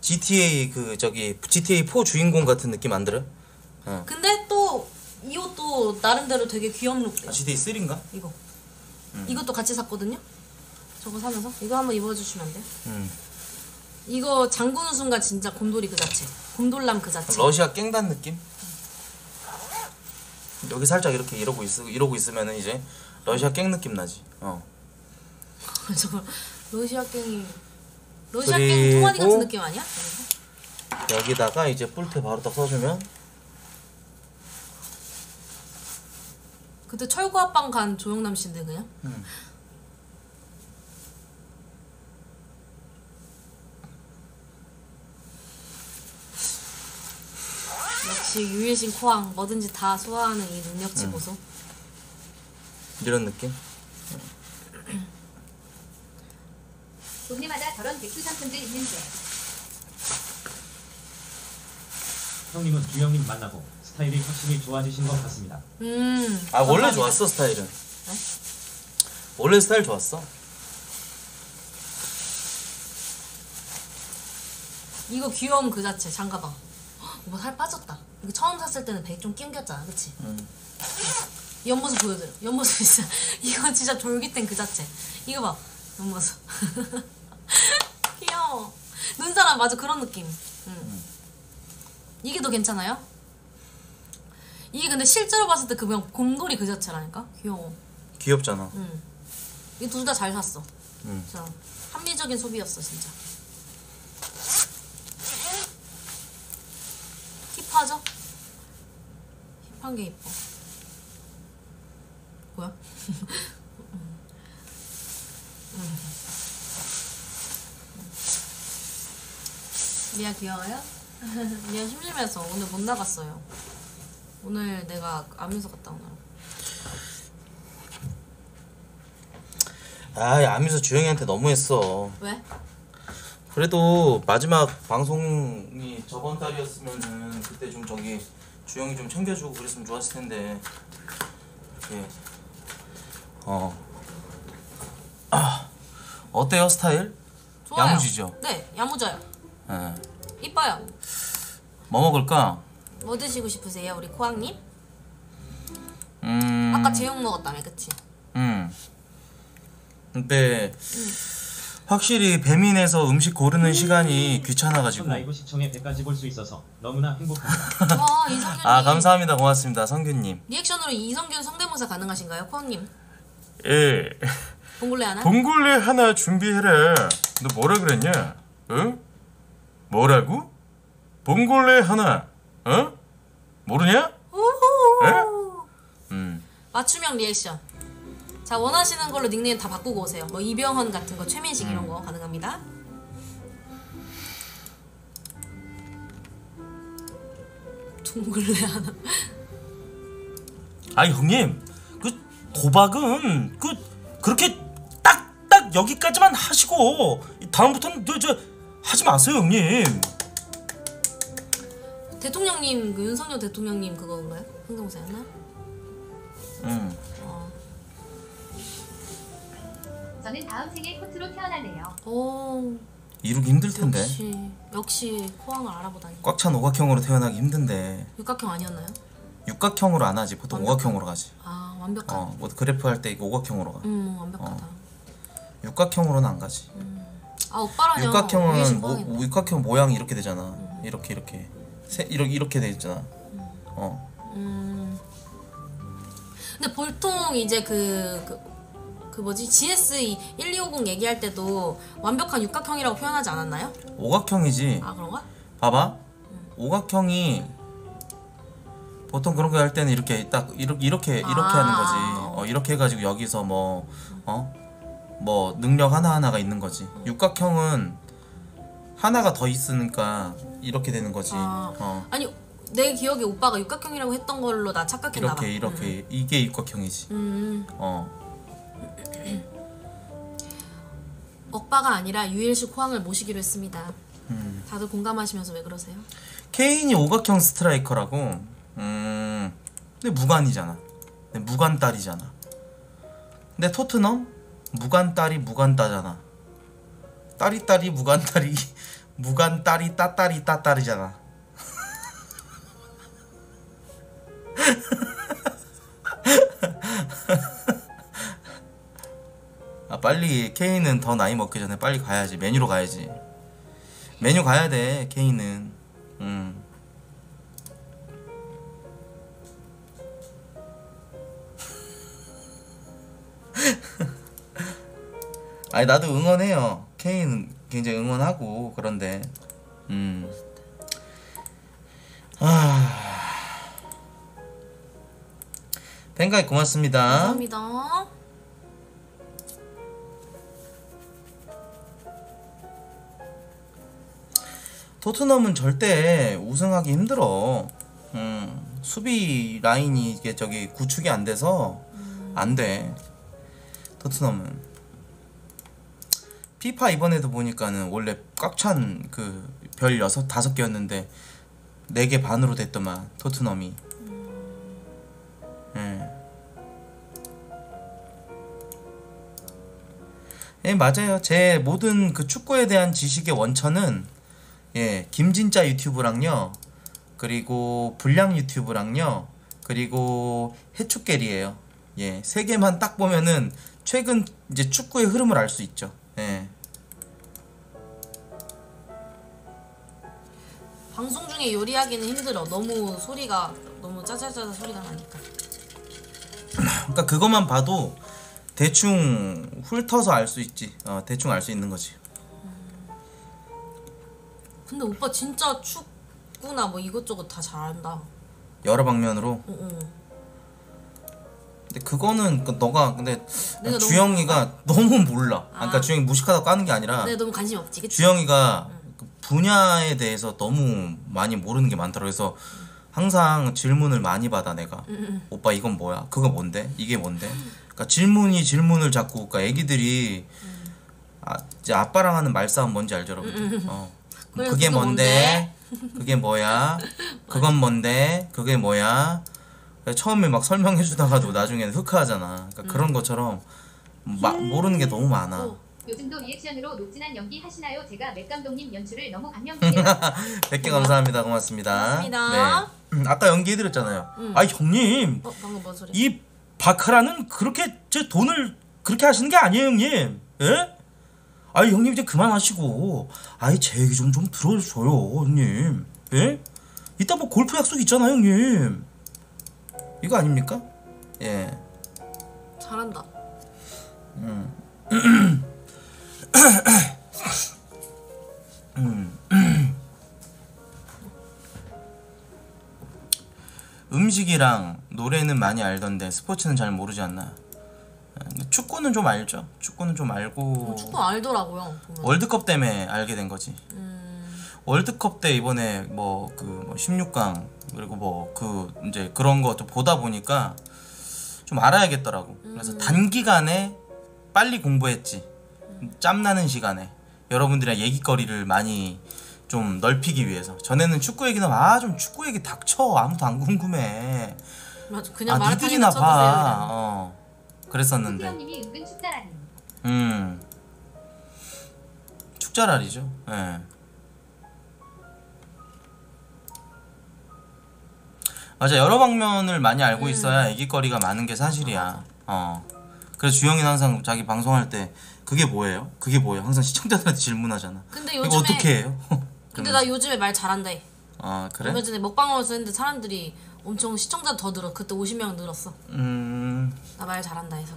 지티에이 그 저기 지티에이 포 주인공 같은 느낌 안 들어? 어. 근데 또 이 옷도 나름대로 되게 귀염룩해. 아, 지티에이 쓰리인가? 이거 음. 이것도 같이 샀거든요? 저거 사면서? 이거 한번 입어주시면 안 돼요? 음. 이거 잠그는 순간 진짜 곰돌이 그 자체. 곰돌람 그 자체. 러시아 깽단 느낌? 음. 여기 살짝 이렇게 이러고, 있, 이러고 있으면 이제 러시아 깽 느낌 나지. 어. 저거 러시아 깽이... 러시아 깽 통화니 같은 느낌 아니야? 여기다가 이제 뿔테 바로 딱 써주면 그때 철구 앞방 간 조영남 씨인데 그냥? 음. 역시 유일신 코왕 뭐든지 다 소화하는 이 능력치 음. 보소. 이런 느낌? 동네마다 저런 백수 상품들 있는데 형님은 두 형님 만나고 스타일이 확실히 좋아지신 것 같습니다. 음. 아 원래 좋았어 스타일은. 응? 원래 스타일 좋았어. 이거 귀여움 그 자체. 장가방. 오빠 살 빠졌다. 이거 처음 샀을 때는 배 좀 낑겼잖아, 그치? 응. 옆모습 보여드려. 옆모습 진짜 이거 진짜 졸깃된 그 자체. 이거 봐. 옆모습. 귀여워. 눈사람 맞아, 그런 느낌. 응. 응. 이게 더 괜찮아요? 이게 근데 실제로 봤을 때 그 그냥 곰돌이 그 자체라니까? 귀여워. 귀엽잖아. 응. 이거 둘 다 잘 샀어. 응. 진짜 합리적인 소비였어, 진짜. 힙하죠? 힙한 게 이뻐. 뭐야? 응. 응. 미아 귀여워요? 미아 심심해서 오늘 못 나갔어요. 오늘 내가 안민서 갔다 오느라고. 아이, 안민서 주영이한테 너무했어. 왜? 그래도 마지막 방송이 저번 달이었으면은 그때 좀 저기 주영이 좀 챙겨주고 그랬으면 좋았을 텐데. 이렇게 어 아, 어때요 스타일? 좋아요. 야무지죠? 네, 야무져요. 네. 이뻐요. 뭐 먹을까? 뭐 드시고 싶으세요, 우리 고학님? 음... 아까 제육 먹었다며, 그치? 음. 근데 음. 확실히 배민에서 음식 고르는 음. 시간이 귀찮아가지고 라이브 시청에 백까지 볼 수 있어서 너무나 행복합니다. 와, 이성균님. 아, 감사합니다. 고맙습니다, 성균님. 리액션으로 이성균 성대모사 가능하신가요, 코학님? 예. 봉골레 하나? 봉골레 하나 준비해라. 너 뭐라 그랬냐? 응? 뭐라고? 봉골레 하나. 어? 모르냐? 오호. 음. 맞춤형 리액션. 자, 원하시는 걸로 닉네임 다 바꾸고 오세요. 뭐 이병헌 같은 거, 최민식 음. 이런 거 가능합니다. 동글레 하나. 아니 형님, 그 도박은 그 그렇게 딱딱 여기까지만 하시고 다음부터는 저, 저 하지 마세요, 형님. 대통령님, 그 윤석열 대통령님 그거인가요? 성대모사였나? 응. 어. 저는 다음 생에 코트로 태어나네요. 오. 이루기 힘들 텐데. 역시, 역시 코항을 알아보다니. 꽉 찬 오각형으로 태어나기 힘든데. 육각형 아니었나요? 육각형으로 안 하지. 보통 완벽한. 오각형으로 가지. 아, 완벽하다. 어, 뭐 그래프 할 때 이거 오각형으로 가. 음, 완벽하다. 어. 육각형으로는 안 가지. 음. 아, 오빠라뇨. 육각형은 뭐, 육각형 모양이 이렇게 되잖아. 음. 이렇게 이렇게. 세, 이렇게 이렇게 돼 있잖아. 음. 어. 음. 근데 보통 이제 그, 그, 그 뭐지 지에스 일이오공 얘기할 때도 완벽한 육각형이라고 표현하지 않았나요? 오각형이지. 아, 그런가? 봐봐. 음. 오각형이 보통 그런 거 할 때는 이렇게 딱 이렇게 이렇게 이렇게 아 하는 거지. 어, 이렇게 해가지고 여기서 뭐 어? 뭐 능력 하나 하나가 있는 거지. 음. 육각형은 하나가 더 있으니까 이렇게 되는 거지. 아, 어. 아니 내 기억에 오빠가 육각형이라고 했던 걸로 나 착각했나 봐. 이렇게 이렇게 음. 이게 육각형이지. 음. 어. 오빠가 아니라 유일식 호황을 모시기로 했습니다. 음. 다들 공감하시면서 왜 그러세요? 케인이 오각형 스트라이커라고. 음. 근데 무관이잖아. 근데 무관 딸이잖아. 근데 토트넘 무관 딸이 무관 따잖아. 딸이 딸이 무관 딸이. 무관 딸이 따딸이 따딸이잖아. 아, 빨리 케이는 더 나이 먹기 전에 빨리 가야지. 메뉴로 가야지. 메뉴 가야 돼, 케이는. 음. 아니 나도 응원해요. 케이는 굉장히 응원하고. 그런데 음. 아. 팬가이 고맙습니다. 감사합니다. 토트넘은 절대 우승하기 힘들어. 음. 수비 라인이 이게 저기 구축이 안 돼서 안 돼. 토트넘은. 피파 이번에도 보니까는 원래 꽉 찬 그 별 여섯 다섯 개였는데 네 개 반으로 됐더만 토트넘이. 음. 예. 예, 맞아요. 제 모든 그 축구에 대한 지식의 원천은 예, 김진짜 유튜브랑요. 그리고 불량 유튜브랑요. 그리고 해축겔이에요. 예, 세 개만 딱 보면은 최근 이제 축구의 흐름을 알 수 있죠. 예. 방송 중에 요리하기는 힘들어. 너무 소리가 너무 짜자자자 소리가 나니까. 그러니까 그것만 봐도 대충 훑어서 알 수 있지. 어, 대충 알 수 있는 거지. 음. 근데 오빠 진짜 축구나 뭐 이것저것 다 잘한다. 여러 방면으로. 어, 어. 근데 그거는 너가 근데 주영이가 너무, 너무 몰라. 아. 그러니까 주영이 무식하다고 하는 게 아니라 내가 너무 관심이 없지. 그치? 주영이가 응. 그 분야에 대해서 너무 많이 모르는 게 많더라고. 그래서 응. 항상 질문을 많이 받아 내가. 응응. 오빠 이건 뭐야? 그거 뭔데? 이게 뭔데? 그러니까 질문이 질문을 자꾸. 그러니까 애기들이 응. 아, 이제 아빠랑 하는 말싸움 뭔지 알죠, 여러분들? 어. 그게 뭔데? 뭔데? 그게 뭐야? 그건 뭔데? 그게 뭐야? 처음에 막 설명해 주다가도 나중에는 흑화하잖아. 그러니까 음. 그런 것처럼 마, 모르는 게 너무 많아. 오. 요즘도 리액션으로 녹진한 연기 하시나요? 제가 맥 감독님 연출을 너무 감명했어요. 백 개 감사합니다. 고맙습니다. 고맙습니다. 네. 음, 아까 연기해드렸잖아요. 음. 아 형님, 어, 방금 뭔 소리? 이 바카라는 그렇게 제 돈을 그렇게 하시는 게 아니에요 형님. 예? 아 형님 이제 그만하시고 아이 제 얘기 좀 좀 들어줘요 형님. 예? 이따 뭐 골프 약속 있잖아요 형님. 이거 아닙니까? 예. 잘한다. 음. 음. 음식이랑 노래는 많이 알던데 스포츠는 잘 모르지 않나? 축구는 좀 알죠. 축구는 좀 알고. 어, 축구 알더라고요. 보면. 월드컵 때문에 알게 된 거지. 음. 월드컵 때 이번에 뭐 그 십육 강 그리고 뭐 그 이제 그런 거 좀 보다 보니까 좀 알아야겠더라고. 음. 그래서 단기간에 빨리 공부했지. 음. 짬나는 시간에 여러분들이랑 얘기거리를 많이 좀 넓히기 위해서. 전에는 축구 얘기는 아 좀 축구 얘기 닥쳐 아무도 안 궁금해. 맞아 그냥 아, 니들이나 봐. 어. 그랬었는데. 님이 은근 축자랄이. 음. 축자랄이죠. 예. 네. 맞아 여러 방면을 많이 알고 있어야 애기거리가 많은 게 사실이야. 어. 그래서 주영이는 항상 자기 방송할 때 그게 뭐예요? 그게 뭐예요? 항상 시청자들한테 질문하잖아. 근데 요즘에 이거 어떻게 해요? 근데 나 요즘에 말 잘한대. 아 그래? 얼마 전에 먹방하면서 했는데 사람들이 엄청 시청자 더 늘어. 그때 오십 명 늘었어. 음. 나 말 잘한다 해서.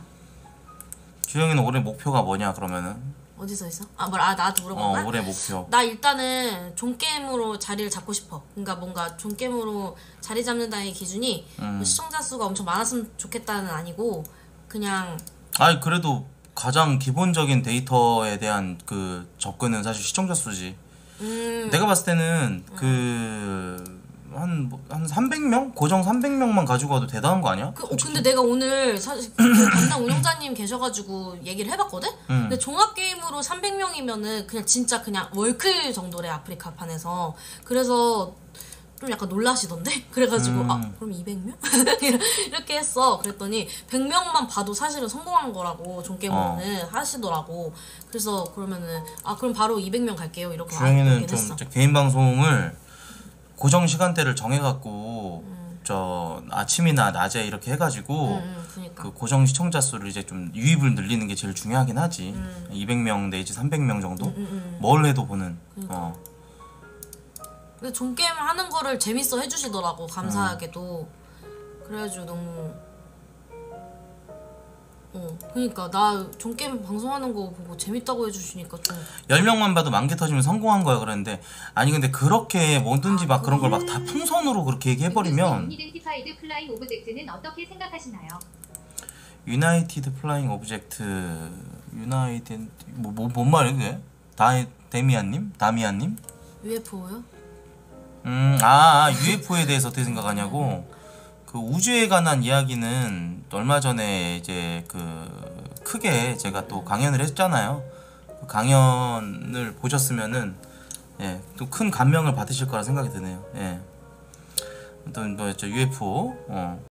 주영이는 올해 목표가 뭐냐 그러면은? 어디서 있어? 아, 뭘, 아, 나한테 물어본 거야? 어, 올해 목표. 나 일단은 존게임으로 자리를 잡고 싶어. 그러니까 뭔가 존게임으로 자리 잡는다의 기준이 음. 뭐 시청자 수가 엄청 많았으면 좋겠다는 아니고 그냥. 아니 그래도 가장 기본적인 데이터에 대한 그 접근은 사실 시청자 수지. 음. 내가 봤을 때는 음. 그 한 한 삼백 명? 고정 삼백 명만 가지고 가도 대단한 거 아니야? 그, 어, 근데 내가 오늘 사실 담당 운영자님 계셔가지고 얘기를 해봤거든? 음. 근데 종합게임으로 삼백 명이면은 그냥 진짜 그냥 월클 정도래 아프리카판에서. 그래서 좀 약간 놀라시던데? 그래가지고 음. 아 그럼 이백 명? 이렇게 했어. 그랬더니 백 명만 봐도 사실은 성공한 거라고 종게임으로는 어. 하시더라고. 그래서 그러면은 아 그럼 바로 이백 명 갈게요 이렇게. 주영이는 좀 진짜 개인 방송을 고정 시간대를 정해갖고 음. 저 아침이나 낮에 이렇게 해가지고 음, 그러니까. 그 고정 시청자 수를 이제 좀 유입을 늘리는 게 제일 중요하긴 하지. 음. 이백 명 내지 삼백 명 정도? 음, 음, 음. 뭘 해도 보는. 그러니까. 어. 근데 존게임 하는 거를 재밌어 해주시더라고 감사하게도. 음. 그래가지고 너무 어 그러니까 나 존게임 방송하는 거 보고 재밌다고 해주시니까 좀 열 명만 봐도 만개 터지면 성공한 거야 그랬는데. 아니 근데 그렇게 뭐든지 아, 막 그런 걸 막 다 풍선으로 그렇게 얘기해버리면. 유나이티드 플라잉 오브젝트는 어떻게 생각하시나요? 유나이티드 플라잉 오브젝트 유나이티드 뭐 뭐 뭔 말이야 그게? 다 데미안님? 다미안님? 유에프오요? 음 아 유에프오에 대해서 어떻게 생각하냐고. 그 우주에 관한 이야기는 얼마 전에 이제 그 크게 제가 또 강연을 했잖아요. 그 강연을 보셨으면은 예, 또 큰 감명을 받으실 거라 생각이 드네요. 예. 또 뭐 유에프오 어.